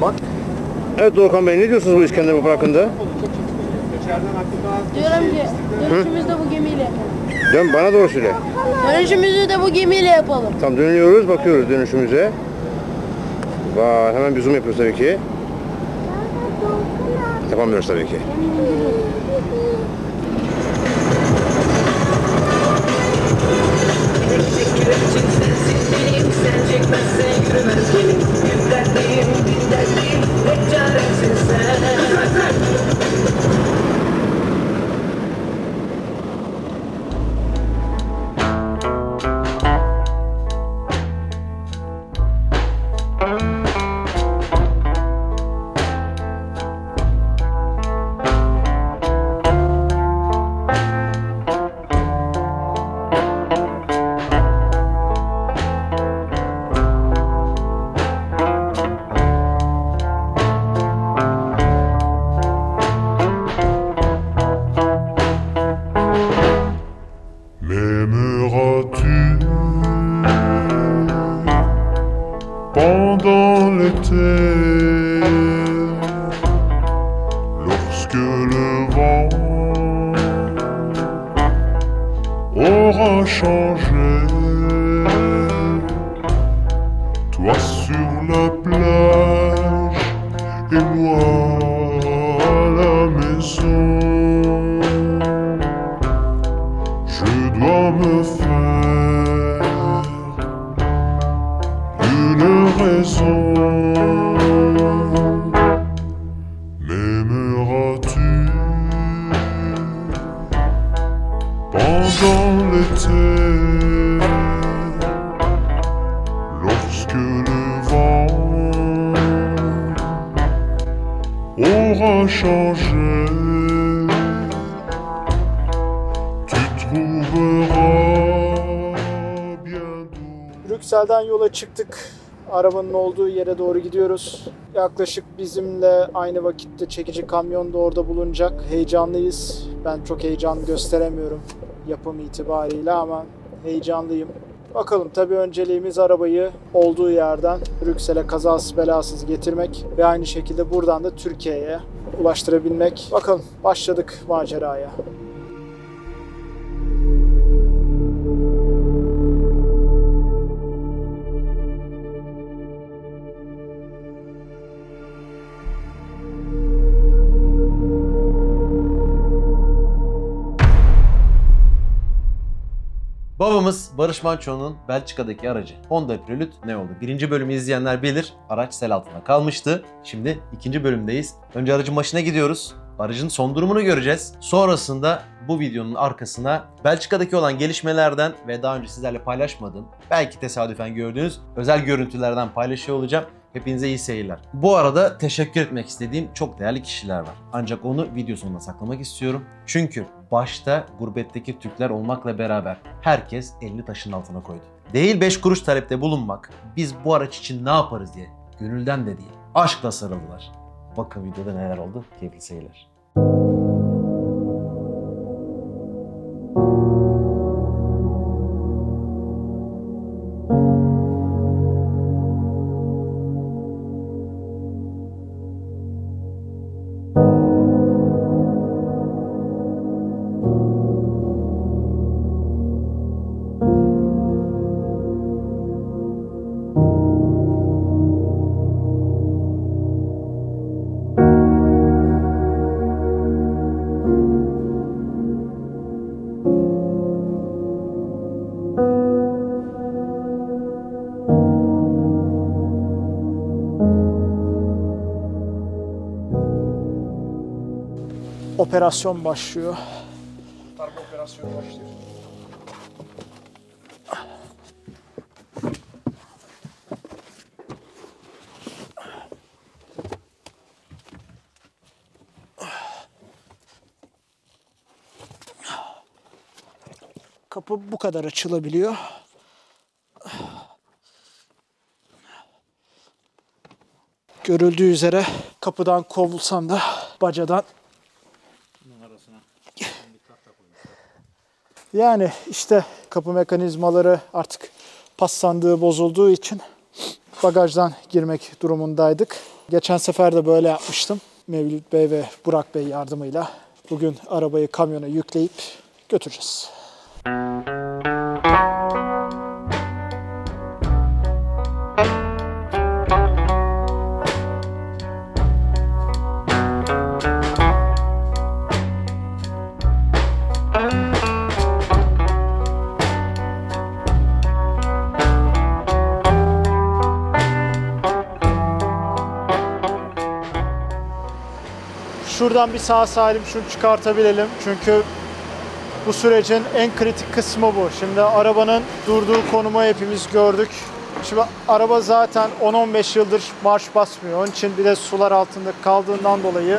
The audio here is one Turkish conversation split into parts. yapmak. Evet Doğukan Bey, ne diyorsunuz bu İskender Vapuru hakkında? Diyorum ki dönüşümüzü de bu gemiyle yapalım. Dön, bana doğru söyle. Dönüşümüzü de bu gemiyle yapalım. Tam dönüyoruz, bakıyoruz dönüşümüze. Vay, hemen bir zoom yapıyoruz tabii ki. Yapamıyoruz tabii ki. Brüksel'den yola çıktık. Arabanın olduğu yere doğru gidiyoruz. Yaklaşık bizimle aynı vakitte çekici kamyon da orada bulunacak. Heyecanlıyız. Ben çok heyecan gösteremiyorum yapım itibariyle ama heyecanlıyım. Bakalım, tabii önceliğimiz arabayı olduğu yerden Brüksel'e kazasız belasız getirmek ve aynı şekilde buradan da Türkiye'ye ulaştırabilmek. Bakalım, başladık maceraya. Babamız Barış Manço'nun Belçika'daki aracı Honda Prelude ne oldu? Birinci bölümü izleyenler bilir, araç sel altında kalmıştı. Şimdi ikinci bölümdeyiz. Önce aracın başına gidiyoruz. Aracın son durumunu göreceğiz. Sonrasında bu videonun arkasına Belçika'daki olan gelişmelerden ve daha önce sizlerle paylaşmadığım, belki tesadüfen gördüğünüz özel görüntülerden paylaşıyor olacağım. Hepinize iyi seyirler. Bu arada teşekkür etmek istediğim çok değerli kişiler var. Ancak onu video sonuna saklamak istiyorum. Çünkü başta gurbetteki Türkler olmakla beraber herkes elini taşın altına koydu. Değil 5 kuruş talepte bulunmak, biz bu araç için ne yaparız diye, gönülden de değil, aşkla sarıldılar. Bakın videoda neler oldu, keyifli seyirler. Operasyon başlıyor. Kurtarma operasyonu başlıyor. Kapı bu kadar açılabiliyor. Görüldüğü üzere kapıdan kovulsam da bacadan. Yani işte kapı mekanizmaları artık pas sandığı bozulduğu için bagajdan girmek durumundaydık. Geçen sefer de böyle yapmıştım. Mevlüt Bey ve Burak Bey yardımıyla bugün arabayı kamyona yükleyip götüreceğiz. Şuradan bir sağ salim şunu çıkartabilelim. Çünkü bu sürecin en kritik kısmı bu. Şimdi arabanın durduğu konumu hepimiz gördük. Şimdi araba zaten 10-15 yıldır marş basmıyor. Onun için bir de sular altında kaldığından dolayı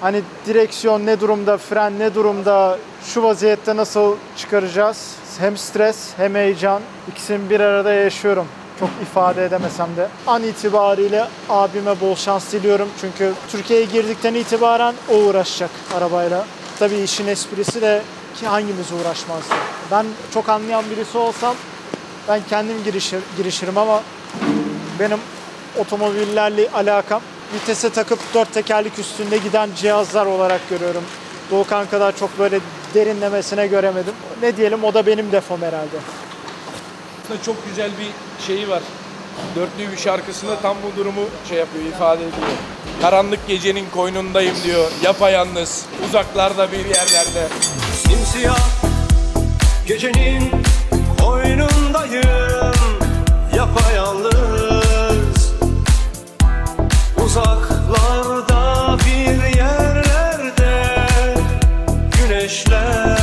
hani direksiyon ne durumda, fren ne durumda, şu vaziyette nasıl çıkaracağız? Hem stres hem heyecan. İkisini bir arada yaşıyorum. Çok ifade edemesem de. An itibariyle abime bol şans diliyorum. Çünkü Türkiye'ye girdikten itibaren o uğraşacak arabayla. Tabii işin esprisi de ki hangimiz uğraşmazdı. Ben çok anlayan birisi olsam ben kendim girişirim ama benim otomobillerle alakam vitese takıp dört tekerlik üstünde giden cihazlar olarak görüyorum. Doğukan kadar çok böyle derinlemesine göremedim. Ne diyelim, o da benim defom herhalde. Çok güzel bir şeyi var. Dörtlü bir şarkısında tam bu durumu şey yapıyor, ifade ediyor. Karanlık gecenin koynundayım diyor. Yapayalnız, uzaklarda bir yerlerde. Simsiyah gecenin koynundayım. Yapayalnız, uzaklarda bir yerlerde. Güneşler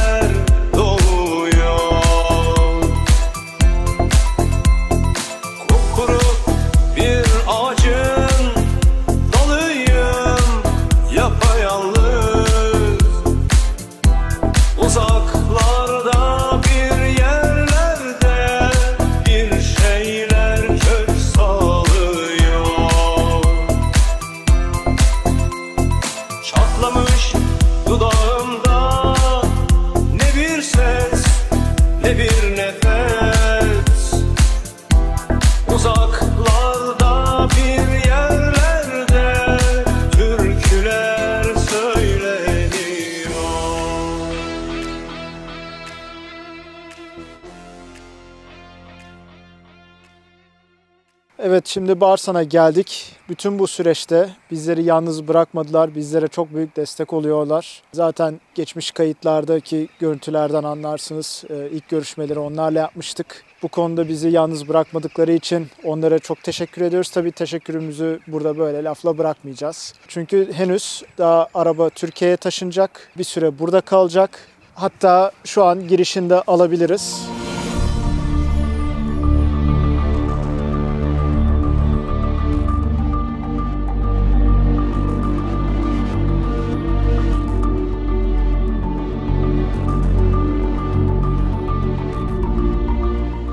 şimdi Barsan'a geldik. Bütün bu süreçte bizleri yalnız bırakmadılar. Bizlere çok büyük destek oluyorlar. Zaten geçmiş kayıtlardaki görüntülerden anlarsınız. İlk görüşmeleri onlarla yapmıştık. Bu konuda bizi yalnız bırakmadıkları için onlara çok teşekkür ediyoruz. Tabii teşekkürümüzü burada böyle lafla bırakmayacağız. Çünkü henüz daha araba Türkiye'ye taşınacak. Bir süre burada kalacak. Hatta şu an girişinde alabiliriz.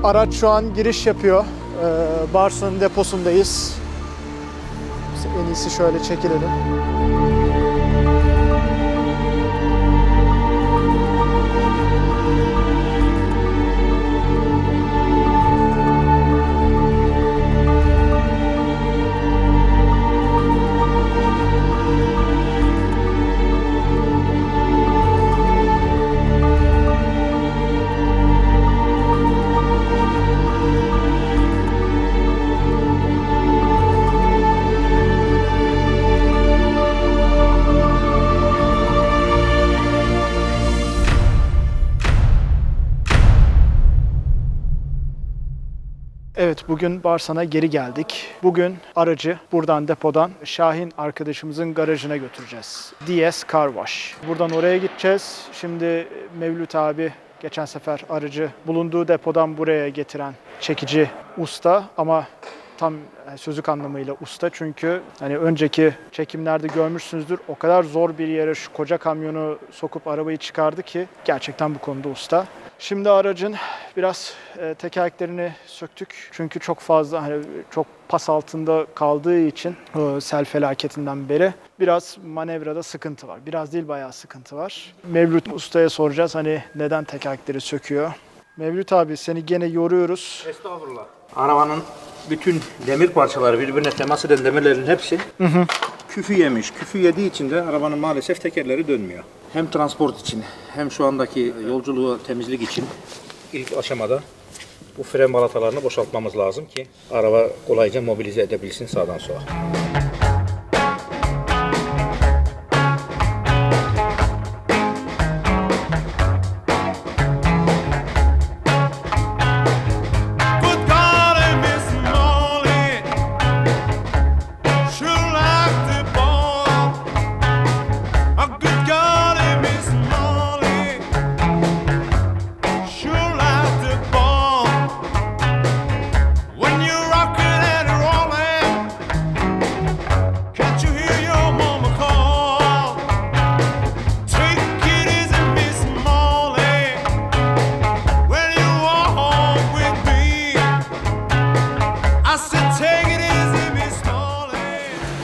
Araç şu an giriş yapıyor. Barsan'ın deposundayız. En iyisi şöyle çekilelim. Evet, bugün Barsan'a geri geldik. Bugün aracı buradan depodan Şahin arkadaşımızın garajına götüreceğiz. DS Car Wash. Buradan oraya gideceğiz. Şimdi Mevlüt abi geçen sefer aracı bulunduğu depodan buraya getiren çekici usta ama tam sözlük anlamıyla usta, çünkü hani önceki çekimlerde görmüşsünüzdür, o kadar zor bir yere şu koca kamyonu sokup arabayı çıkardı ki gerçekten bu konuda usta. Şimdi aracın biraz tekerleklerini söktük çünkü çok fazla hani çok pas altında kaldığı için sel felaketinden beri biraz manevrada sıkıntı var. Biraz değil, bayağı sıkıntı var. Mevlüt Usta'ya soracağız hani neden tekerlekleri söküyor. Mevlüt abi, seni gene yoruyoruz. Estağfurullah. Arabanın bütün demir parçaları, birbirine temas eden demirlerin hepsi küfü yemiş. Küfü yediği için de arabanın maalesef tekerleri dönmüyor. Hem transport için hem şu andaki yolculuğu temizlik için ilk aşamada bu fren balatalarını boşaltmamız lazım ki araba kolayca mobilize edebilsin sağdan sola.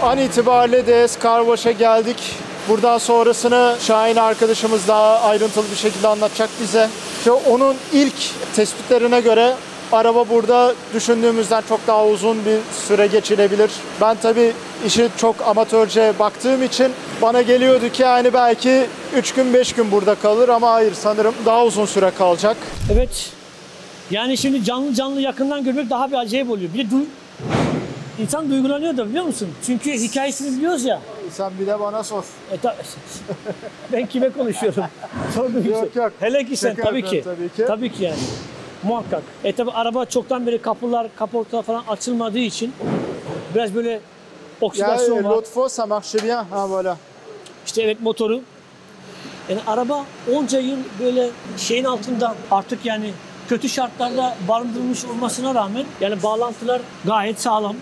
An itibariyle DS Car Wash'a geldik. Buradan sonrasını Şahin arkadaşımız daha ayrıntılı bir şekilde anlatacak bize. Ve onun ilk tespitlerine göre araba burada düşündüğümüzden çok daha uzun bir süre geçilebilir. Ben tabii işi çok amatörce baktığım için bana geliyordu ki yani belki 3 gün 5 gün burada kalır ama hayır, sanırım daha uzun süre kalacak. Evet. Yani şimdi canlı yakından görmek daha bir acayip oluyor. Bir de İnsan duygulanıyor da, biliyor musun? Çünkü hikayesini biliyoruz ya. Sen bir de bana sor. Ben kime konuşuyorum? Yok yok. Hele ki sen tabii ki. Tabii ki. Tabii ki yani. Muhakkak. Tabii araba çoktan beri kaportalar falan açılmadığı için biraz böyle oksidasyon var. L'autre ça marche bien. Ha böyle. İşte evet, motoru. Yani araba onca yıl böyle şeyin altında artık yani kötü şartlarda barındırılmış olmasına rağmen yani bağlantılar gayet sağlam.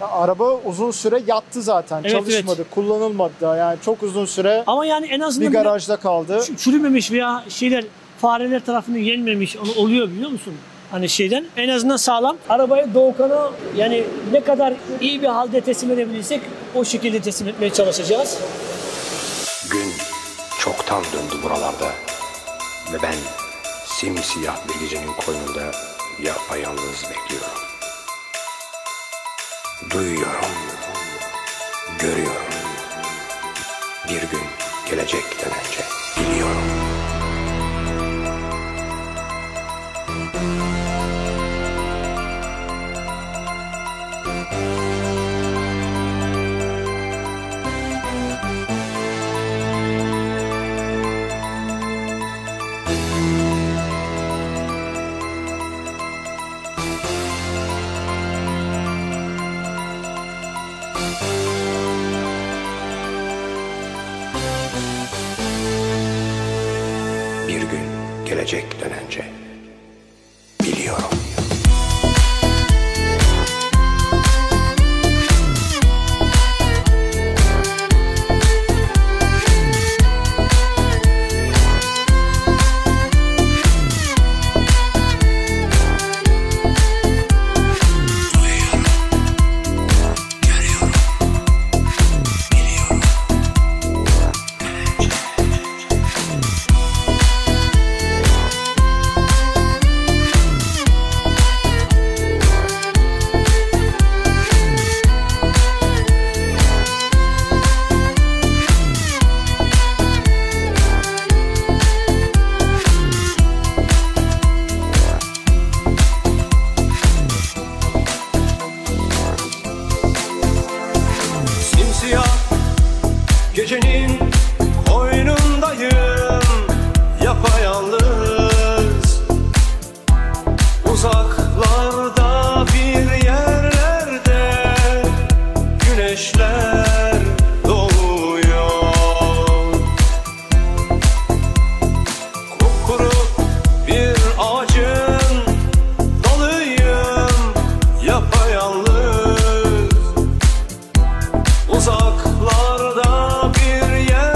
Ya araba uzun süre yattı zaten, evet, çalışmadı, evet. Kullanılmadı da yani çok uzun süre. Ama yani en azından bir garajda kaldı. Çürümemiş veya şeyler, fareler tarafından yenmemiş oluyor, biliyor musun? Hani şeyden en azından sağlam. Arabayı Doğukan'a yani ne kadar iyi bir halde teslim edebilirsek o şekilde teslim etmeye çalışacağız. Gün çoktan döndü buralarda ve ben simsiyah bir gecenin koynunda yapayalnız bekliyorum. Duyuyorum, görüyorum. Bir gün gelecekten önce biliyorum. Gelecekten önce biliyorum. Uzaklarda bir yer.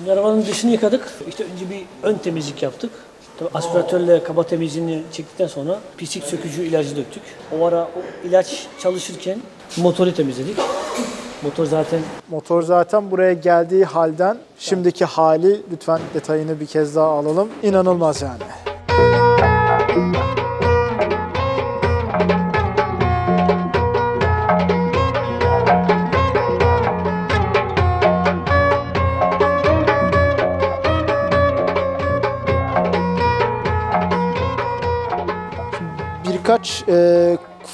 Şimdi arabanın dışını yıkadık. İşte önce bir ön temizlik yaptık. Tabii aspiratörle kaba temizliğini çektikten sonra pislik sökücü ilacı döktük. O ara o ilaç çalışırken motoru temizledik. Motor zaten buraya geldiği halden şimdiki hali, lütfen detayını bir kez daha alalım. İnanılmaz yani. Birkaç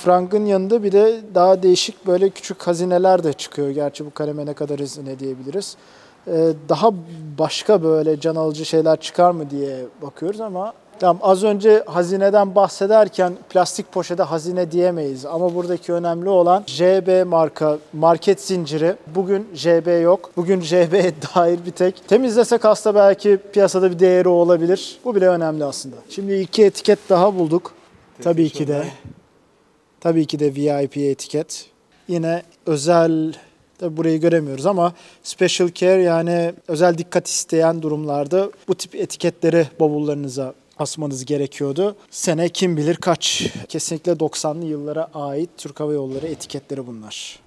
frangın yanında bir de daha değişik böyle küçük hazineler de çıkıyor. Gerçi bu kaleme ne kadar hazine diyebiliriz. Daha başka böyle can alıcı şeyler çıkar mı diye bakıyoruz ama tamam, az önce hazineden bahsederken plastik poşete hazine diyemeyiz. Ama buradaki önemli olan JB marka, market zinciri. Bugün JB yok. Bugün JB'ye dair bir tek. Temizlesek hasta belki piyasada bir değeri olabilir. Bu bile önemli aslında. Şimdi iki etiket daha bulduk. Tabii ki de VIP etiket. Yine özel, tabii burayı göremiyoruz ama special care, yani özel dikkat isteyen durumlarda bu tip etiketleri bavullarınıza asmanız gerekiyordu. Sene kim bilir kaç. Kesinlikle 90'lı yıllara ait Türk Hava Yolları etiketleri bunlar.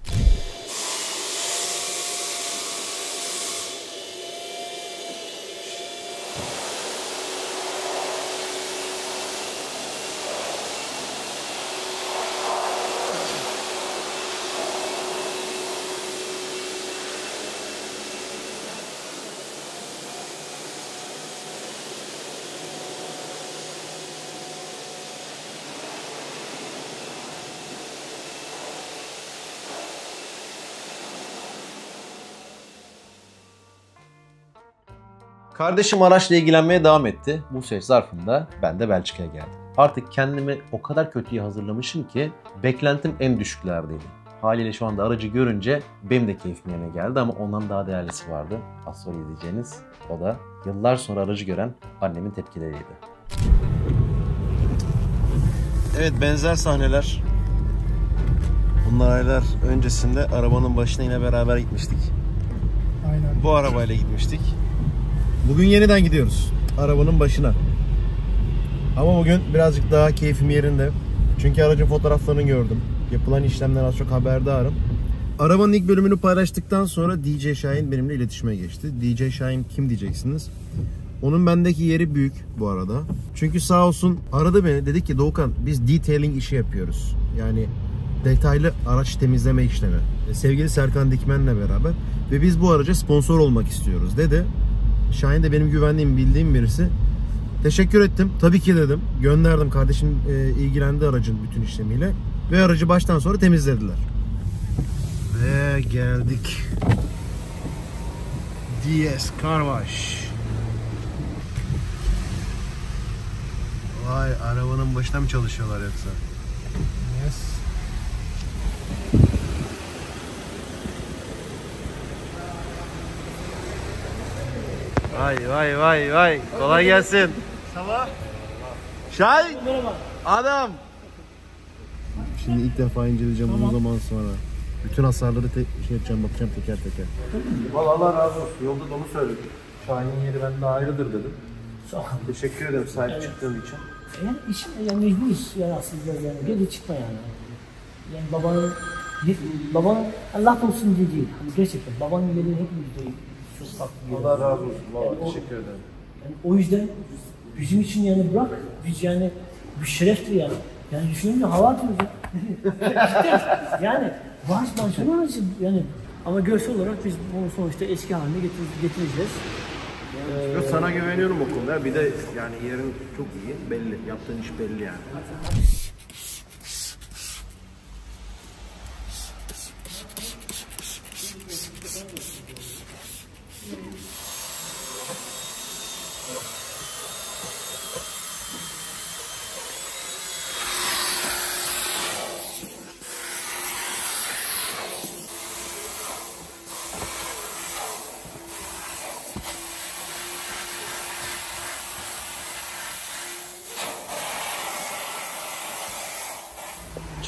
Kardeşim araçla ilgilenmeye devam etti. Bu süreç zarfında ben de Belçika'ya geldim. Artık kendimi o kadar kötüye hazırlamışım ki beklentim en düşüklerdeydi. Haliyle şu anda aracı görünce benim de keyfim yerine geldi ama ondan daha değerlisi vardı. Az sonra izleyeceğiniz, o da yıllar sonra aracı gören annemin tepkileriydi. Evet, benzer sahneler. Bunlar aylar öncesinde arabanın başına yine beraber gitmiştik. Aynen. Bu arabayla gitmiştik. Bugün yeniden gidiyoruz arabanın başına. Ama bugün birazcık daha keyfim yerinde. Çünkü aracın fotoğraflarını gördüm. Yapılan işlemden az çok haberdarım. Arabanın ilk bölümünü paylaştıktan sonra DJ Şahin benimle iletişime geçti. DJ Şahin kim diyeceksiniz. Onun bendeki yeri büyük bu arada. Çünkü sağ olsun aradı beni, dedi ki Doğukan biz detailing işi yapıyoruz. Yani detaylı araç temizleme işlemi. Sevgili Serkan Dikmen'le beraber ve biz bu araca sponsor olmak istiyoruz dedi. Şahin de benim güvendiğim, bildiğim birisi. Teşekkür ettim. Tabii ki dedim. Gönderdim. Kardeşim ilgilendi aracın bütün işlemiyle. Ve aracı baştan sonra temizlediler. Ve geldik. DS Car Wash. Vay, arabanın başına mı çalışıyorlar yoksa? Yes. Vay vay vay vay. Kolay gelsin. Sabah. Şahin. Adam. Şimdi ilk defa inceleyeceğim tamam. Bunu zaman sonra. Bütün hasarları yapacağım, bakacağım teker teker. Vallahi Allah razı olsun. Yolda dolu söyledim. Şahin'in yeri bende ayrıdır dedim. Teşekkür ederim sahip çıktığın için. Yani işim yani mecburuz yani aslında yani. Geri çıkma yani. Yani babanın Allah olsun dediği. Gerçekten babanın yerini hepimiz duyuyoruz. Allah razı olsun. Yani teşekkür ederim. Yani o yüzden bizim için yani bırak, biz yani bir şereftir yani. Yani düşünün de hava atıyoruz. Yani Barış Manço'nun aracı yani. Ama görsel olarak biz bunu sonuçta eski haline getireceğiz. Yani sana güveniyorum o konuda. Bir de yani yerin çok iyi, belli. Yaptığın iş belli yani.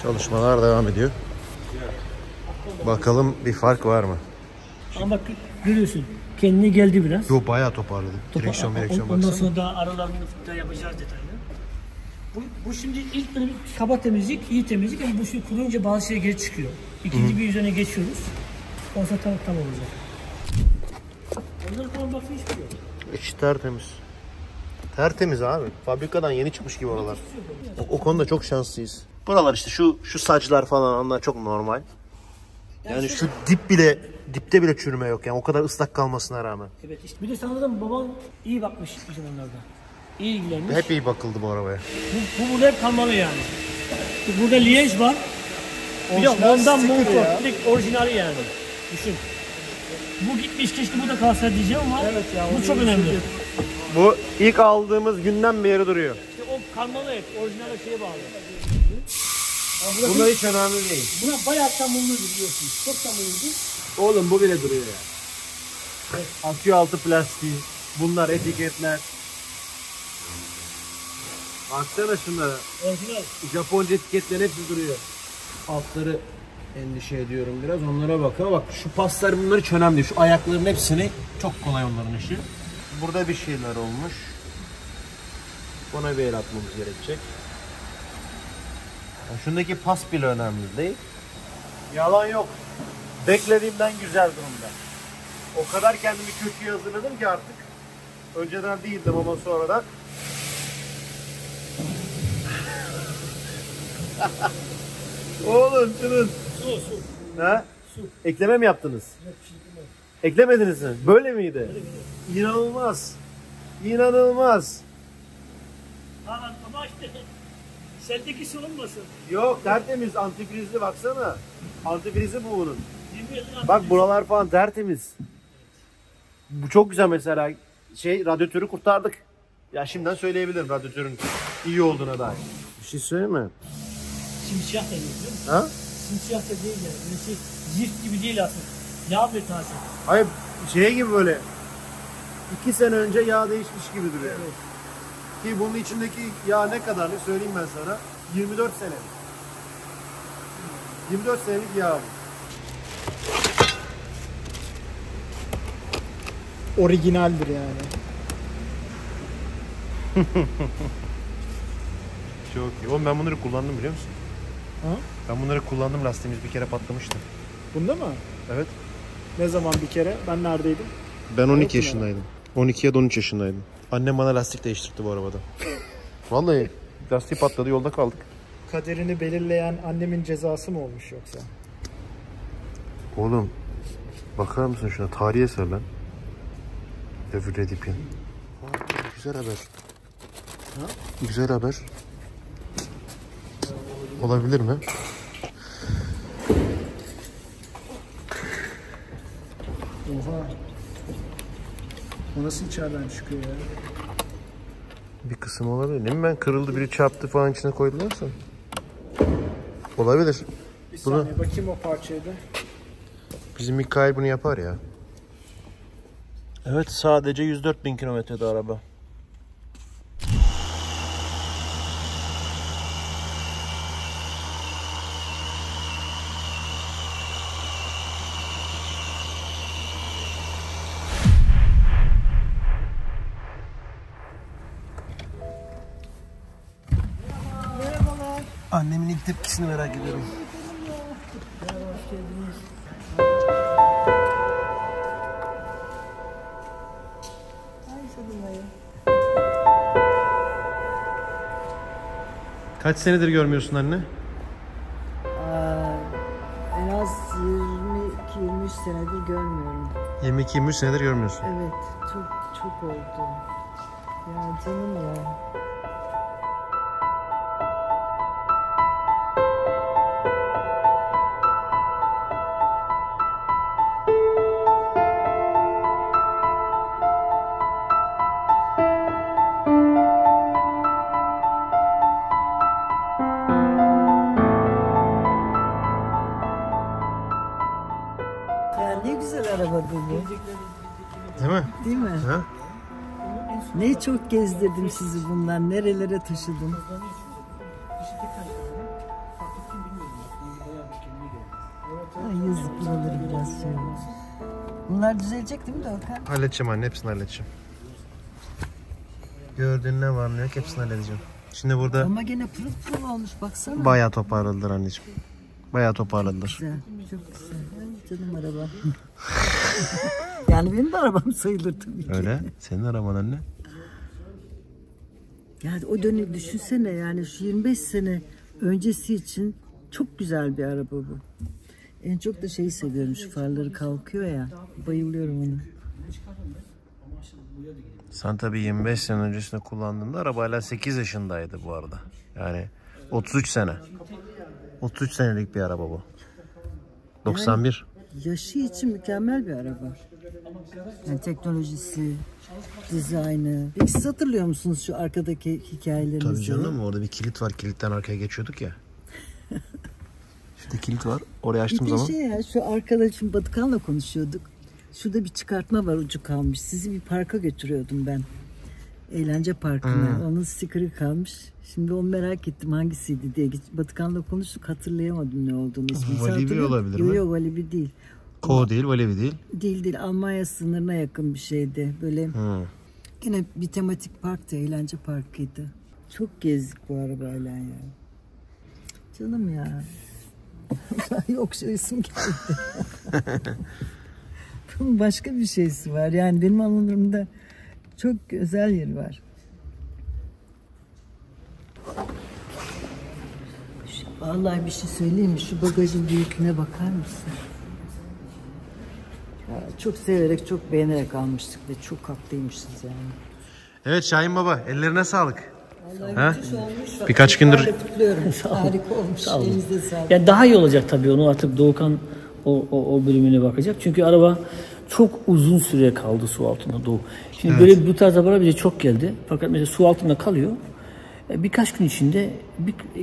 Çalışmalar devam ediyor. Bakalım bir fark var mı? Ama bak görüyorsun, kendine geldi biraz. Yok, bayağı toparladı. Direksiyon baksana. Ondan sonra da aralarını da yapacağız detaylı. Bu şimdi ilk böyle bir kaba temizlik, iyi temizlik, ama bu şimdi kuruyunca bazı şey geri çıkıyor. İkinci bir yüzüne geçiyoruz. Ondan tam olacak. Ondan sonra bakın hiçbir yok. İçi tertemiz. Tertemiz abi. Fabrikadan yeni çıkmış gibi oralar. O konuda çok şanslıyız. Buralar işte şu saçlar falan, onlar çok normal. Yani şu dipte bile çürüme yok yani, o kadar ıslak kalmasına rağmen. Evet işte, bir de sanırım baban iyi bakmış bizim onlarda. İyi ilgilenmiş. Hep iyi bakıldı bu arabaya. Bu burada hep kalmalı yani. Burada Liège var. Bir de Honda Montfort. Direkt orijinali yani. Düşün. Bu gitmiş, keşke bu da kalsa diyeceğim ama evet ya, bu çok önemli. Şey. Bu ilk aldığımız günden beri duruyor. İşte o kalmalı hep, orijinale şeye bağlı. Buna hiç önemli değil. Buna bayağı samurlu biliyorsunuz. Çok samurlu. Oğlum bu bile duruyor yani. Evet. Akü altı plastiği, bunlar etiketler. Baksana şunlara. Orijinal. Japonca etiketlerin hepsi duruyor. Altları endişe ediyorum biraz, onlara bak. Ama bak şu paslar, bunları hiç önemli değil. Şu ayakların hepsini, çok kolay onların işi. Burada bir şeyler olmuş. Buna bir el atmamız gerekecek. Şundaki pas bile önemli değil. Yalan yok. Beklediğimden güzel durumda. O kadar kendimi kötüye hazırladım ki artık. Önceden değildim ama sonradan. Oğlum şunun. Su. Ha? Su. Ekleme mi yaptınız? Yok, bir şey değil mi? Eklemediniz mi? Böyle miydi? Böyle miydi? İnanılmaz. Aa, ama işte. Sendeki su olmasın. Yok, tertemiz, antifrizli baksana. Antifrizli bu bunun. Bak buralar falan tertemiz. Bu çok güzel mesela. Radyatörü kurtardık. Ya şimdiden söyleyebilirim radyatörün iyi olduğuna dair. Bir şey söyleyeyim mi? Simsiyah da değil, değil mi? Ha? Simsiyah da değil yani. Böyle şey, zift gibi değil aslında. Yağ bir tanesi. Hayır, şey gibi böyle. 2 sene önce yağ değişmiş gibi duruyor. Evet. Ki bunun içindeki yağ ne kadarını söyleyeyim ben sana. 24 senelik. 24 senelik yağ bu. Orijinaldir yani. Çok iyi. Oğlum ben bunları kullandım biliyor musun? Ha? Ben bunları kullandım, lastiğimiz bir kere patlamıştı. Bunda mı? Evet. Ne zaman bir kere? Ben neredeydim? Ben 12 yaşındaydım. 12 ya da 13 yaşındaydım. Annem bana lastik değiştirdi bu arabada. Vallahi lastiği patladı, yolda kaldık. Kaderini belirleyen annemin cezası mı olmuş yoksa? Oğlum bakar mısın şuna, tarihi eser lan. Devre dipin. Güzel haber. Ha? Güzel haber. Olabilir mi? Oha. O nasıl içeriden çıkıyor ya? Bir kısım olabilir. Değil mi? Ben kırıldı, biri çarptı falan, içine koydularsa. Olabilir. Bir saniye bakayım o parçaya da. Bizim Mikail bunu yapar ya. Evet, sadece 104.000 kilometrede araba. Annemin ilk tepkisini merak ediyorum. Kaç senedir görmüyorsun anne? En az 22-23 senedir görmüyorum. 22-23 senedir görmüyorsun? Evet, çok oldu. Ya canım ya. Değil mi? Ha? Ne çok gezdirdim sizi bundan, nerelere taşıdım. Ay yazık, buraları biraz sonra. Bunlar düzelecek değil mi Doğukan? Halledeceğim anne, hepsini halledeceğim. Gördüğün ne var ne yok hepsini halledeceğim. Şimdi burada... Ama gene pırıl pırıl olmuş baksana. Bayağı toparladılar anneciğim. Bayağı toparladılar. Çok güzel, çok güzel. Ay canım araba. Yani benim de arabam sayılır tabii ki. Öyle, senin araban anne. Yani o dönemi düşünsene, yani şu 25 sene öncesi için çok güzel bir araba bu. En çok da şeyi seviyorum, şu farları kalkıyor ya, bayılıyorum onu. Sen tabii 25 sene öncesinde kullandığında araba hala 8 yaşındaydı bu arada. Yani 33 sene. 33 senelik bir araba bu. 91. Yani yaşı için mükemmel bir araba. Yani teknolojisi, dizaynı. Peki siz hatırlıyor musunuz şu arkadaki hikayelerinizi? Tabii canım, orada bir kilit var. Kilitten arkaya geçiyorduk ya. Şurada kilit var. Oraya açtığım zaman. Bir şey ya, şu arkada şimdi Batıkan'la konuşuyorduk. Şurada bir çıkartma var, ucu kalmış. Sizi bir parka götürüyordum ben. Eğlence parkına. Hmm. Onun stikeri kalmış. Şimdi onu merak ettim hangisiydi diye. Batıkan'la konuştuk, hatırlayamadım ne olduğunu. Valibi olabilir mi? Yok, Valibi değil. Ko değil, Valibi değil. Değil. Almanya sınırına yakın bir şeydi. Böyle yine bir tematik parktı, eğlence parkıydı. Çok gezdik bu arabayla ya. Canım ya. Yok şu isim geldi. Başka bir şeysi var. Yani benim anılarımda çok özel yeri var. Vallahi bir şey söyleyeyim mi? Şu bagajın büyüklüğüne bakar mısın? Ya, çok severek, çok beğenerek almıştık ve çok haklıymışız yani. Evet Şahin Baba, ellerine sağlık. Ha? Birkaç gündür harika olmuş. Elinizde sağlık. Ya daha iyi olacak tabii, onu artık Doğukan o bölümüne bakacak. Çünkü araba çok uzun süre kaldı su altında Doğu. Şimdi evet, böyle bu tarz arabalar bize çok geldi. Fakat mesela su altında kalıyor. Birkaç gün içinde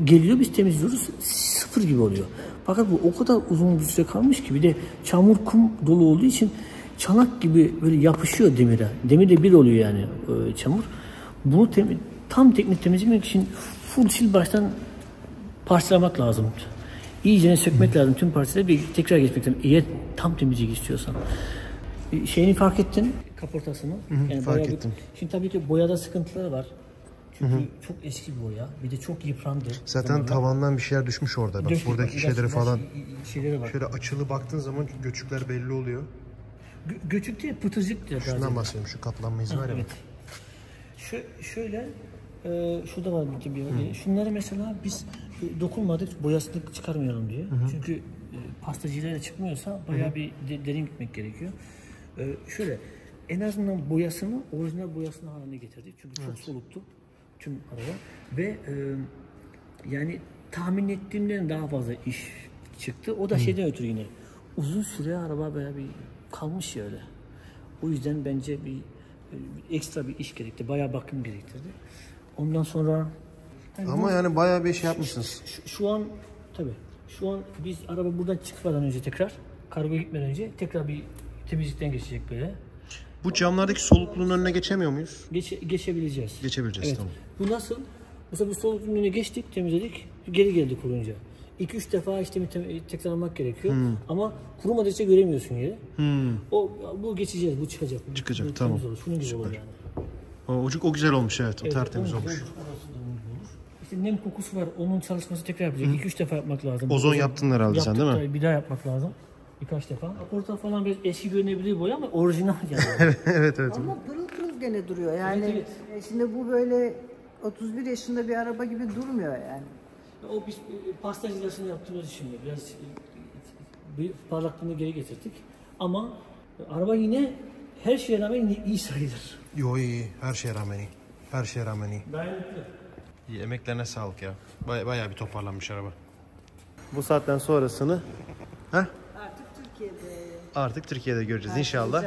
geliyor, biz temizliyoruz, sıfır gibi oluyor. Fakat bu o kadar uzun bir süre kalmış ki, bir de çamur kum dolu olduğu için çanak gibi böyle yapışıyor demire. Demirle bir oluyor yani çamur. Bunu tam teknik temizlemek için full sil baştan parçalamak lazım. İyice sökmek lazım tüm parçaları, bir tekrar geçmek lazım. Eğer tam temizlik istiyorsan. Şeyini fark ettin, kaportasını. Yani fark ettim. Şimdi tabii ki boyada sıkıntıları var. Çünkü çok eski bir boya. Bir de çok yıprandı. Zaten zamanla tavandan bir şeyler düşmüş orada. Bak, buradaki şeyleri falan. Şöyle açılı baktığın zaman göçükler belli oluyor. Göçük değil, pıtırcık diyor. Şundan bahsediyorum, şu katlanma izi var ya. Evet. Şöyle, şurada var bir şunları mesela biz dokunmadık, boyasını çıkarmayalım diye. Çünkü pastacılara çıkmıyorsa bayağı bir derin gitmek gerekiyor. Şöyle, en azından boyasını, orijinal boyasını haline getirdik. Çünkü çok soluktu tüm araba. Ve yani tahmin ettiğimden daha fazla iş çıktı. O da şeyden ötürü yine. Uzun süre araba bayağı bir kalmış ya öyle. O yüzden bence bir ekstra bir iş gerekti. Bayağı bakım gerektirdi. Ondan sonra... Yani ama yani bayağı bir şey yapmışsınız. Şu an tabii. Şu an biz araba buradan çıkmadan önce tekrar, kargo gitmeden önce tekrar bir temizlikten geçecek böyle. Bu camlardaki solukluğun önüne geçemiyor muyuz? Geçebileceğiz. Geçebileceğiz, evet. Tamam. Bu nasıl? Mesela bu solukluğun önüne geçtik, temizledik, geri geldik kurunca. 2-3 defa işte tekrarlamak gerekiyor. Ama kurumadıkça göremiyorsun yeri. Bu geçeceğiz, bu çıkacak. Çıkacak, bu tamam. Şunun gibi olur yani. O güzel olmuş, evet. O evet, tertemiz olmuş. İşte nem kokusu var, onun çalışması tekrar yapacak. 2-3 defa yapmak lazım. Ozon yaptın herhalde sen değil mi? Bir daha yapmak lazım. Birkaç defa. Kaporta falan biraz eski görünebilir boya ama orijinal yani. evet. Ama pırıl pırıl gene duruyor yani. Evet. Şimdi bu böyle 31 yaşında bir araba gibi durmuyor yani. O biz pasta cilasını yaptığımız için biraz bir parlaklığını geri getirdik. Ama araba yine her şeye rağmen iyi sayılır. Yo iyi, her şeye rağmen iyi. Her şeye rağmen iyi. Dayanıklı. İyi, emeklerine sağlık ya. Bayağı bir toparlanmış araba. Bu saatten sonrasını artık Türkiye'de. Artık Türkiye'de göreceğiz inşallah.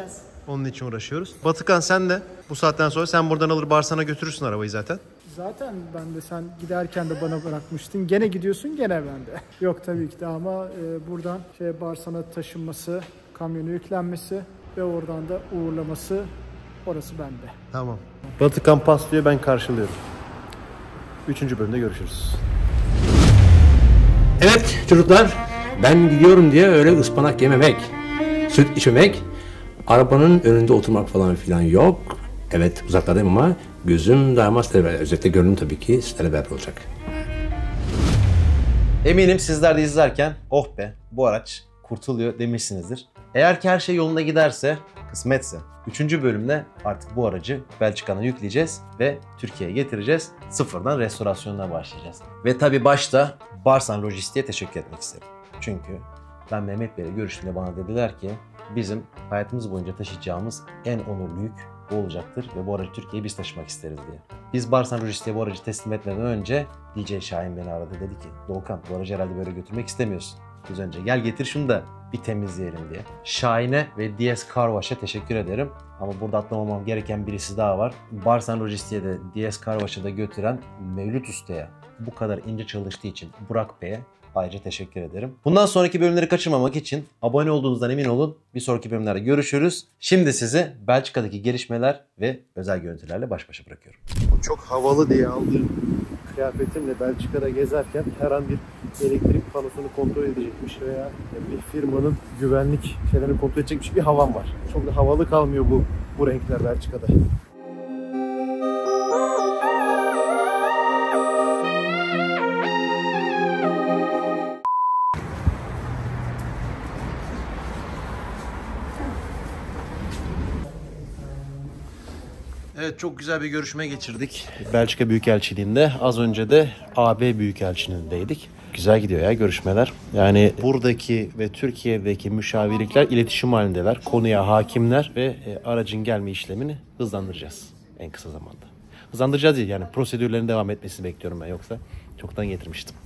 Onun için uğraşıyoruz. Batıkan sen de bu saatten sonra sen buradan alır Barsan'a götürürsün arabayı zaten. Zaten ben de sen giderken de bana bırakmıştın. Gene gidiyorsun, gene bende. Yok tabii ki de ama buradan Barsan'a taşınması, kamyonu yüklenmesi ve oradan da uğurlaması, orası bende. Tamam. Batıkan paslıyor, ben karşılıyorum. 3. bölümde görüşürüz. Evet çocuklar, ben gidiyorum diye öyle ıspanak yememek, süt içmemek, Arabanın önünde oturmak falan filan yok. Evet, uzaklardayım ama gözüm daima sizlere beraber. Özellikle görünüm tabii ki sizlere beraber olacak. Eminim sizler de izlerken oh be bu araç kurtuluyor demişsinizdir. Eğer ki her şey yolunda giderse, kısmetse 3. bölümde artık bu aracı Belçika'na yükleyeceğiz ve Türkiye'ye getireceğiz. Sıfırdan restorasyonuna başlayacağız. Ve tabii başta Barsan Lojistik'e teşekkür etmek isterim. Çünkü ben Mehmet Bey'le görüştüğümde bana dediler ki bizim hayatımız boyunca taşıyacağımız en onurlu yük bu olacaktır ve bu aracı Türkiye'ye biz taşımak isteriz diye. Biz Barsan Lojistik'e bu aracı teslim etmeden önce DJ Şahin beni aradı, dedi ki Doğukan bu aracı herhalde böyle götürmek istemiyorsun. Biz önce gel getir şunu da bir temizleyelim diye. Şahin'e ve DS Car Wash'a teşekkür ederim. Ama burada atlamamam gereken birisi daha var. Barsan Lojistik'e de DS Car Wash'a da götüren Mevlüt Usta'ya, bu kadar ince çalıştığı için Burak Bey'e ayrıca teşekkür ederim. Bundan sonraki bölümleri kaçırmamak için abone olduğunuzdan emin olun. Bir sonraki bölümlerde görüşürüz. Şimdi sizi Belçika'daki gelişmeler ve özel görüntülerle baş başa bırakıyorum. O çok havalı diye aldığım kıyafetimle Belçika'da gezerken her an bir elektrik panosunu kontrol edecekmiş veya bir firmanın güvenlik şeylerini kontrol edecekmiş bir havam var. Çok da havalı kalmıyor bu renkler Belçika'da. Evet, çok güzel bir görüşme geçirdik Belçika Büyükelçiliği'nde. Az önce de AB Büyükelçiliği'ndeydik. Güzel gidiyor ya görüşmeler. Yani buradaki ve Türkiye'deki müşavirlikler iletişim halindeler. Konuya hakimler ve aracın gelme işlemini hızlandıracağız en kısa zamanda. Hızlandıracağız diye yani prosedürlerin devam etmesini bekliyorum ben, yoksa çoktan getirmiştim.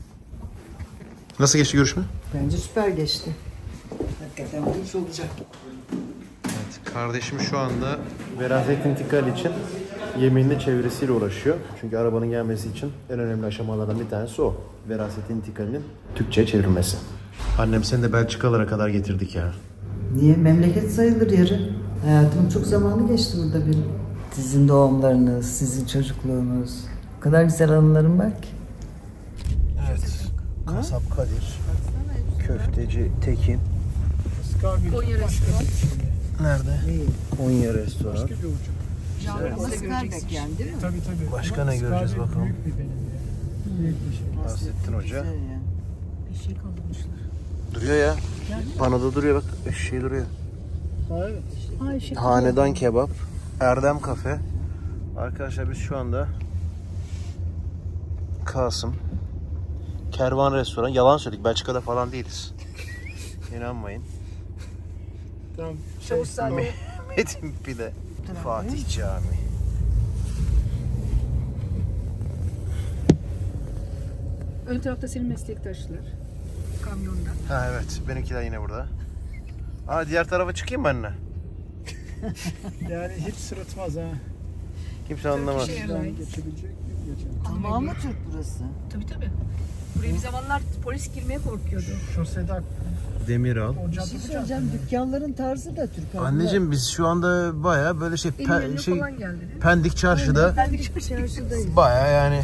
Nasıl geçti görüşme? Bence süper geçti. Hakikaten bu iş olacak. Kardeşim şu anda veraset intikal için yeminli çevresiyle uğraşıyor. Çünkü arabanın gelmesi için en önemli aşamalardan bir tanesi o. Veraset intikalinin Türkçe'ye çevrilmesi. Annem seni de Belçikalara kadar getirdik ya. Niye? Memleket sayılır yarı. Hayatımın çok zamanı geçti burada benim. Sizin doğumlarınız, sizin çocukluğunuz. O kadar güzel anılarım var ki. Evet. Kasap Kadir, köfteci Tekin. Konya restoran. Nerede? Konya restoran. Başka bir uçak. Yani, değil mi? Tabii tabii. Başka ne göreceğiz bakalım? Bahsettin Hoca. Yani. Eşek almışlar. Duruyor ya. Panoda duruyor bak. Eşeği duruyor. Evet. Eşek. Hanedan Kebap. Erdem Kafe. Arkadaşlar biz şu anda Kasım Kervan Restoran. Yalan söyledik. Belçika'da falan değiliz. İnanmayın. Tamam. Mehmet'in pide. Fatih Camii. Ön tarafta senin meslektaşlar. Kamyonda. Ha evet. Benimkiler yine burada. Aa, diğer tarafa çıkayım mı anne? Yani hiç sırıtmaz ha. Kimse anlamaz. Tamam mı Türk burası? Tabii tabii. Buraya bir zamanlar polis girmeye korkuyordu. Şosede Demiral. Bir şey söyleyeceğim, dükkanların tarzı da Türk. Anneciğim biz şu anda baya böyle Pendik Çarşı'da. Pendik Çarşı'dayız. Baya yani.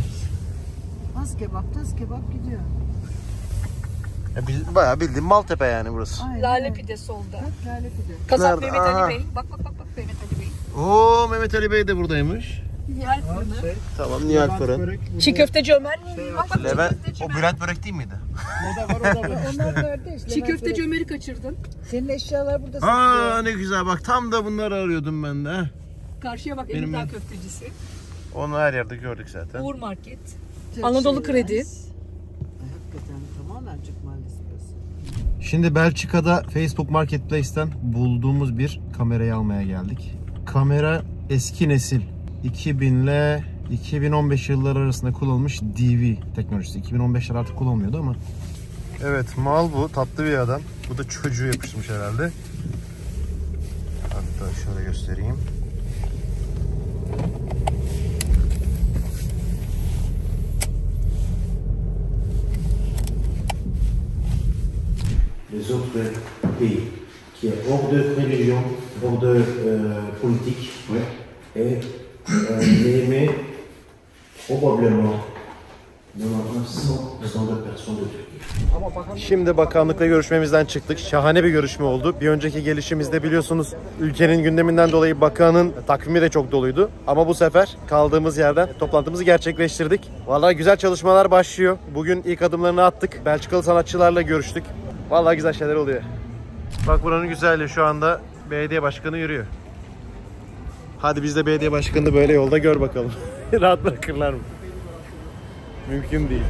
Az kebap gidiyor. Ya biz baya bildiğin Maltepe yani burası. Aynen. Lale Pide solda. Bak, Lale Pide. Kasap Mehmet Ali Bey. Bak Mehmet Ali Bey. Oo, Mehmet Ali Bey de buradaymış. Nihal Fırını. Tamam, Nihal Fırın. Çiğ köfteci Ömer. O Bülent Börek değil miydi? Onlar kardeş. Çiğ köfteci Ömer'i kaçırdın. Senin eşyalar burada satılıyor. Aa, ne güzel bak, tam da bunları arıyordum ben de. Karşıya bak, Elimdağ Köftecisi. Onu her yerde gördük zaten. Uğur Market. Anadolu Kredi. Hakikaten tamamen Türk mahallesi burası. Şimdi Belçika'da Facebook Marketplace'ten bulduğumuz bir kamerayı almaya geldik. Kamera eski nesil. 2000 ile 2015 yılları arasında kullanılmış DV teknolojisi. 2015'ler artık kullanılmıyordu ama. Evet, mal bu. Tatlı bir adam. Bu da çocuğu yapıştırmış herhalde. Hatta şöyle göstereyim. Les autres pays qui est hors de religion, hors de politique, et... mais probablement Şimdi bakanlıkla görüşmemizden çıktık. Şahane bir görüşme oldu. Bir önceki gelişimizde biliyorsunuz ülkenin gündeminden dolayı bakanın takvimi de çok doluydu. Ama bu sefer kaldığımız yerden toplantımızı gerçekleştirdik. Vallahi güzel çalışmalar başlıyor. Bugün ilk adımlarını attık. Belçikalı sanatçılarla görüştük. Vallahi güzel şeyler oluyor. Bak buranın güzelliği, şu anda belediye başkanı yürüyor. Hadi biz de belediye başkanını böyle yolda gör bakalım. Rahat bırakırlar mı? Mümkün değil.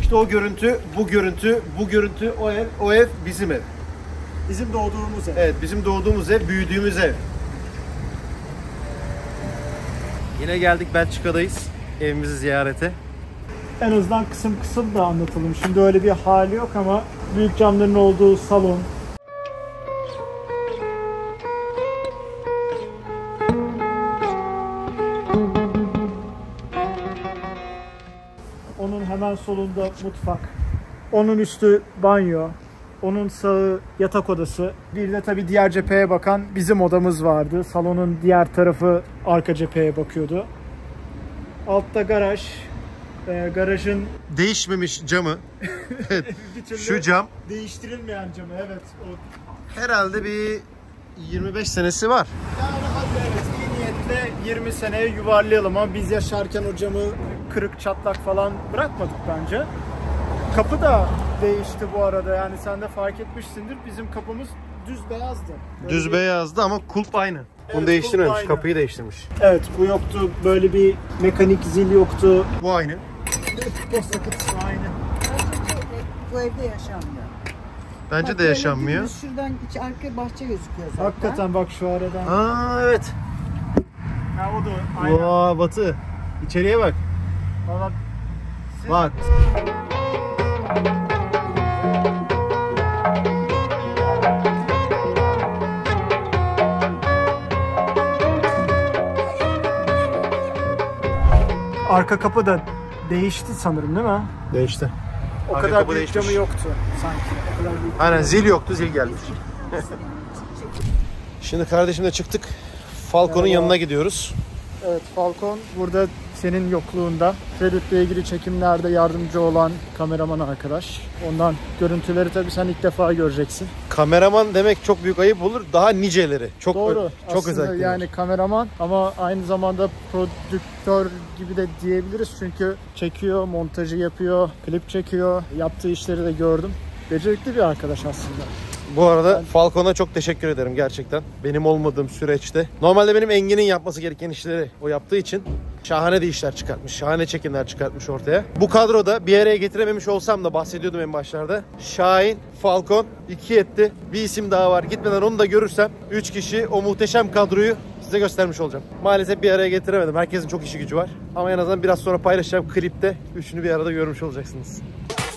İşte o görüntü, bu görüntü, bu görüntü, o ev bizim ev. Bizim doğduğumuz ev. Evet, bizim doğduğumuz ev, büyüdüğümüz ev. Yine geldik, Belçika'dayız. Evimizi ziyarete. En azından kısım kısım da anlatalım. Şimdi öyle bir hali yok ama büyük camların olduğu salon. Onun hemen solunda mutfak. Onun üstü banyo. Onun sağı yatak odası. Bir de tabii diğer cepheye bakan bizim odamız vardı. Salonun diğer tarafı arka cepheye bakıyordu. Altta garaj. Garajın değişmemiş camı. Şu cam. Değiştirilmeyen camı, evet. O. Herhalde bir 25 senesi var. Yani hadi evet, iyi niyetle 20 seneye yuvarlayalım ama biz yaşarken o camı kırık çatlak falan bırakmadık bence. Kapı da değişti bu arada, yani sen de fark etmişsindir, bizim kapımız düz beyazdı. Böyle düz beyazdı ama kulp aynı. Evet, bunu değiştirmemiş, aynı. Kapıyı değiştirmiş. Evet, bu yoktu, böyle bir mekanik zil yoktu. Bu aynı. Posta kutusu aynı. Bu evde yaşanmıyor. Bence bak, de yaşanmıyor. Şuradan iki arka bahçe gözüküyor zaten. Hakikaten bak şu aradan. Aa evet. Ha o da aynı. Vaa Batı, içeriye bak. Bak. Bak. Arka kapı da değişti sanırım, değil mi? Değişti. O arka kadar büyük camı yoktu sanki. Aynen, zil yoktu, zil gelmiş. Şimdi kardeşimle çıktık. Falcon'un yanına gidiyoruz. Evet, Falcon burada senin yokluğunda Prelude'le ilgili çekimlerde yardımcı olan kameraman arkadaş. Ondan görüntüleri tabii sen ilk defa göreceksin. Kameraman demek çok büyük ayıp olur. Daha niceleri. Çok doğru. Çok özel. Yani kameraman ama aynı zamanda prodüktör gibi de diyebiliriz. Çünkü çekiyor, montajı yapıyor, klip çekiyor. Yaptığı işleri de gördüm. Becerikli bir arkadaş aslında. Bu arada Falcon'a çok teşekkür ederim gerçekten. Benim olmadığım süreçte. Normalde benim Engin'in yapması gereken işleri o yaptığı için şahane de işler çıkartmış. Şahane çekimler çıkartmış ortaya. Bu kadroda bir araya getirememiş olsam da bahsediyordum en başlarda. Şahin, Falcon, iki etti. Bir isim daha var. Gitmeden onu da görürsem 3 kişi o muhteşem kadroyu size göstermiş olacağım. Maalesef bir araya getiremedim. Herkesin çok işi gücü var. Ama en azından biraz sonra paylaşacağım klipte üçünü bir arada görmüş olacaksınız.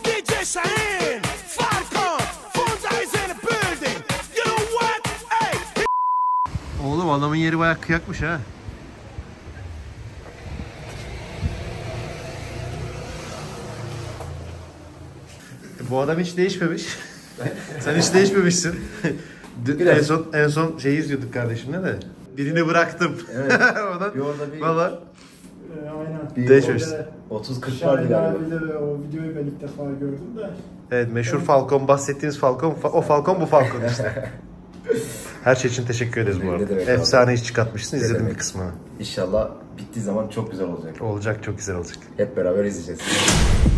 DJ Şahin! Oğlum adamın yeri bayağı kıyakmış ha. Bu adam hiç değişmemiş. Sen hiç değişmemişsin. En son şeyi izliyorduk kardeşimle de. Birini bıraktım. Evet. Valla. Değişmemişsin. 30-40 vardı galiba. O videoyu ben ilk defa gördüm de. Evet, meşhur Falcon, bahsettiğiniz Falcon. O Falcon, bu Falcon işte. Her şey için teşekkür ederiz bu arada. Efsane iş çıkartmışsın, izledim bir kısmını. İnşallah bittiği zaman çok güzel olacak. Olacak, çok güzel olacak. Hep beraber izleyeceğiz.